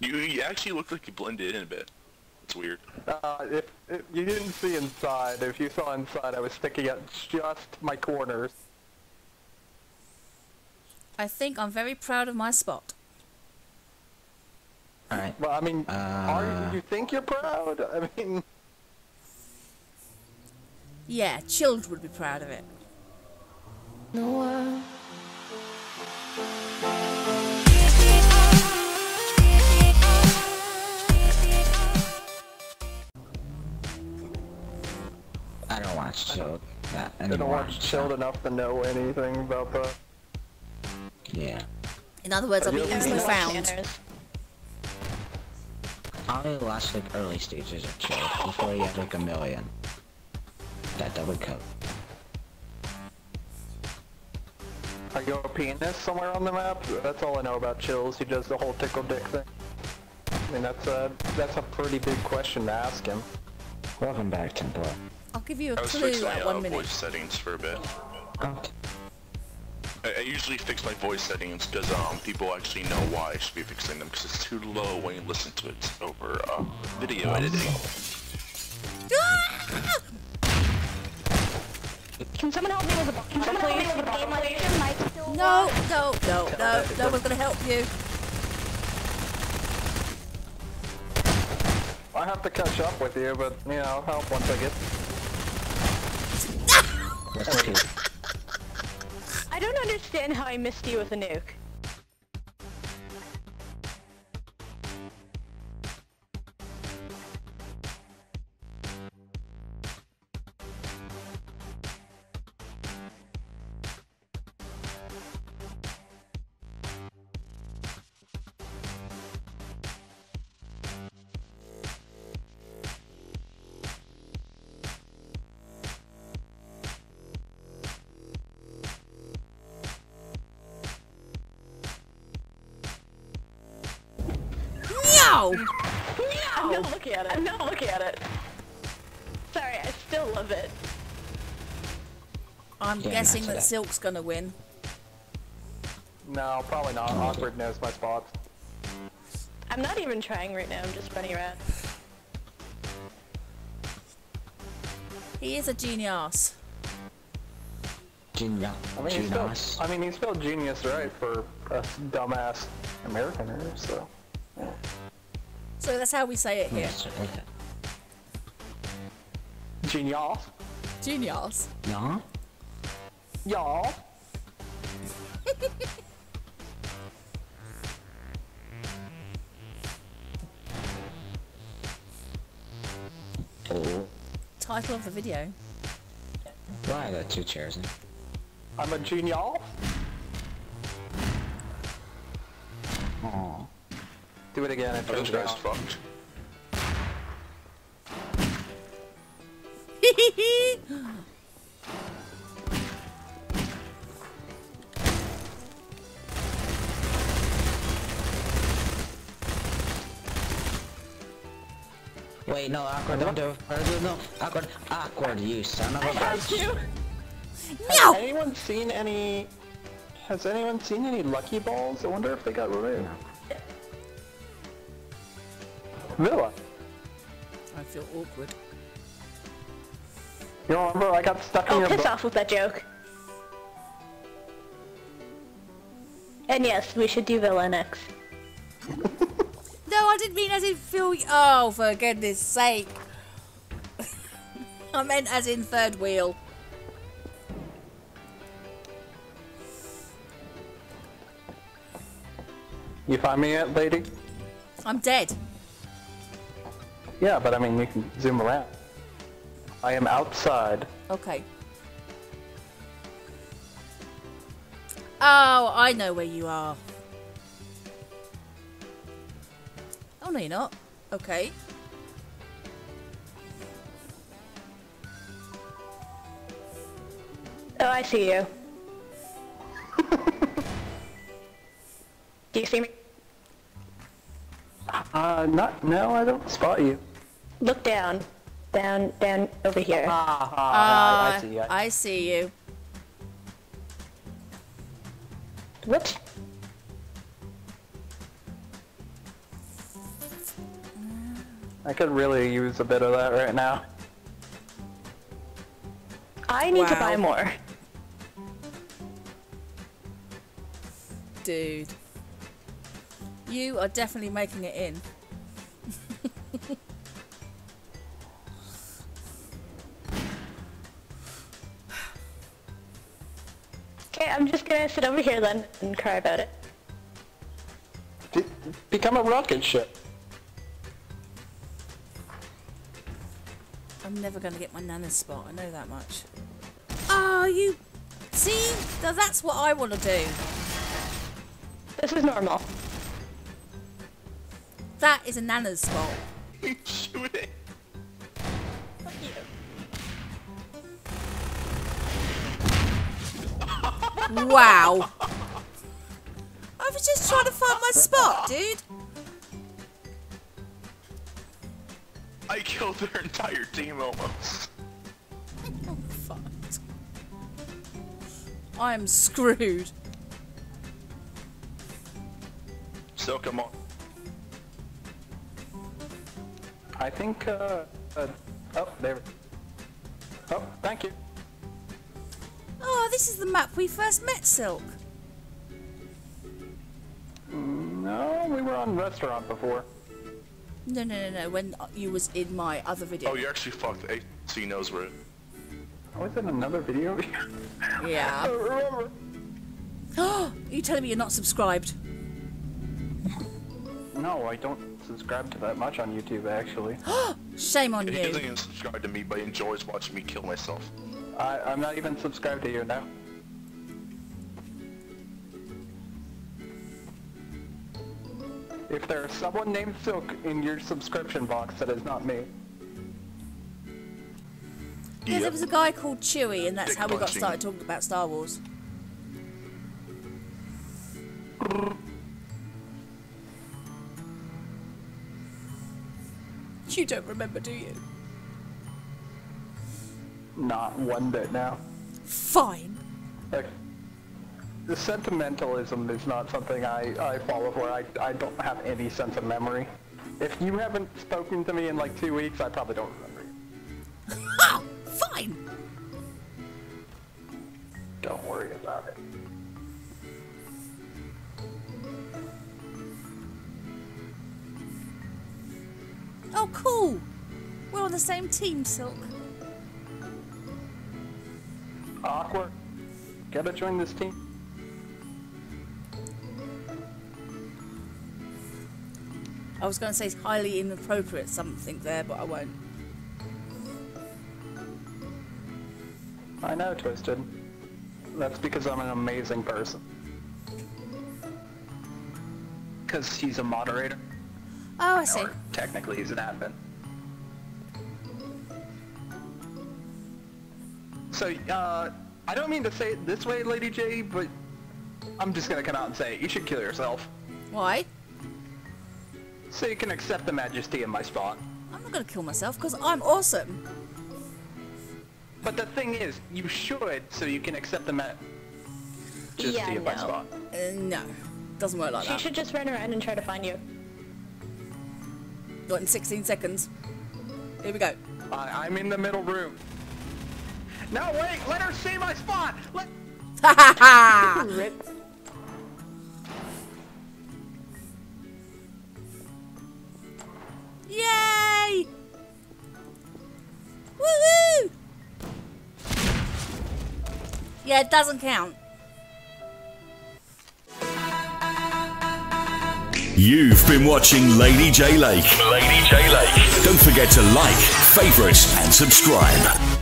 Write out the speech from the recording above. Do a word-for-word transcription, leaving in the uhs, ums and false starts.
You, you actually looked like you blended in a bit. It's weird. Uh, if, if you didn't see inside, if you saw inside, I was sticking out just my corners. I think I'm very proud of my spot. All right. Well, I mean, uh... are you, you think you're proud? I mean... Yeah, Chilled would be proud of it. No, uh... I don't watch Chilled. I don't, I don't watch Chilled enough to know anything about that. Yeah. In other words, I'll be easily found. I only watched like early stages of Chilled before you had like a million. That double coat. Are you a penis somewhere on the map? That's all I know about Chills. He does the whole tickle dick thing. I mean, that's a that's a pretty big question to ask him. Welcome back, Temple. I'll give you a clue at like one uh, minute. I was fixing my voice settings for a bit. Oh. I, I usually fix my voice settings because um people actually know why I should be fixing them because it's too low when you listen to it over uh, video editing. Can someone help me with the bottle, please? With the bottle, please? No, no, no, no, no one's gonna help you. I have to catch up with you, but, you know, I'll help once I get... I don't understand how I missed you with a nuke. No! I'm not looking at it. I'm not looking at it. Sorry, I still love it. I'm yeah, guessing that, that Silk's gonna win. No, probably not. Awkward knows my spot. I'm not even trying right now, I'm just running around. He is a genius. Genius. I mean, genius. Spelled, I mean, he spelled genius right for us dumbass Americaners, so... Yeah. So that's how we say it here. Genius. Genius. Yeah. Yeah. Title of the video. Why are there two chairs in? I'm a genius. Aww. Do it again. Oh, those guys fucked. Wait, no, Awkward, don't do it. No, Awkward, Awkward, you son of a bitch. No! Has anyone seen any... Has anyone seen any lucky balls? I wonder if they got removed. Villa. I feel awkward. You remember I got stuck oh, in your- Oh, piss off with that joke. And yes, we should do Villa next. No, I didn't mean as in feel- Oh, for goodness sake. I meant as in third wheel. You find me yet, lady? I'm dead. Yeah, but I mean, you can zoom around. I am outside. Okay. Oh, I know where you are. Oh, no, you're not. Okay. Oh, I see you. Do you see me? Uh, not- no, I don't spot you. Look down. Down, down, over here. Ah, ah, uh, I, I see you. I see you. Whoops. I could really use a bit of that right now. I need wow. to buy more. Dude. You are definitely making it in. Okay, I'm just gonna sit over here then and cry about it. Be become a rocket ship. I'm never gonna get my nana's spot, I know that much. Oh, you... See? Now that's what I want to do. This is normal. That is a nana's spot. Shoot it. Fuck you. Wow. I was just trying to find my spot, dude. I killed their entire team almost. Oh, fuck. I am screwed. So, come on. I think, uh, uh oh, there. Oh, thank you. Oh, this is the map we first met, Silk. No, we were on restaurant before. No, no, no, no, when you was in my other video. Oh, you actually fucked A C knows where it... I was in another video? Yeah. I don't remember. Are you telling me you're not subscribed? No, I don't subscribe to that much on YouTube, actually. Shame on he you. He doesn't even subscribe to me, but he enjoys watching me kill myself. I, I'm not even subscribed to you now. If there is someone named Silk in your subscription box, that is not me. Yeah, yep. There was a guy called Chewy, and that's Dick how we punching. got started talking about Star Wars. You don't remember, do you? Not one bit now. Fine. Okay. The sentimentalism is not something I, I follow for. I, I don't have any sense of memory. If you haven't spoken to me in like two weeks, I probably don't remember you. Oh, fine! Don't worry about it. Oh, cool! We're on the same team, Silk. Awkward. Gotta join this team. I was going to say highly inappropriate something there, but I won't. I know, Twisted. That's because I'm an amazing person. Because he's a moderator. Oh, I see. Or technically, he's an admin. So, uh, I don't mean to say it this way, LadyJay, but I'm just going to come out and say it. You should kill yourself. Why? So you can accept the majesty in my spot. I'm not gonna kill myself, because I'm awesome. But the thing is, you should, so you can accept the majesty yeah, in no. my spot. Uh, no, doesn't work like she that. She should just run around and try to find you. Not in sixteen seconds. Here we go. Uh, I'm in the middle room. No, wait, let her see my spot! Let- Ha ha ha! Yay! Woohoo! Yeah, it doesn't count. You've been watching LadyJay Lake. LadyJay Lake. Don't forget to like, favorite, and subscribe.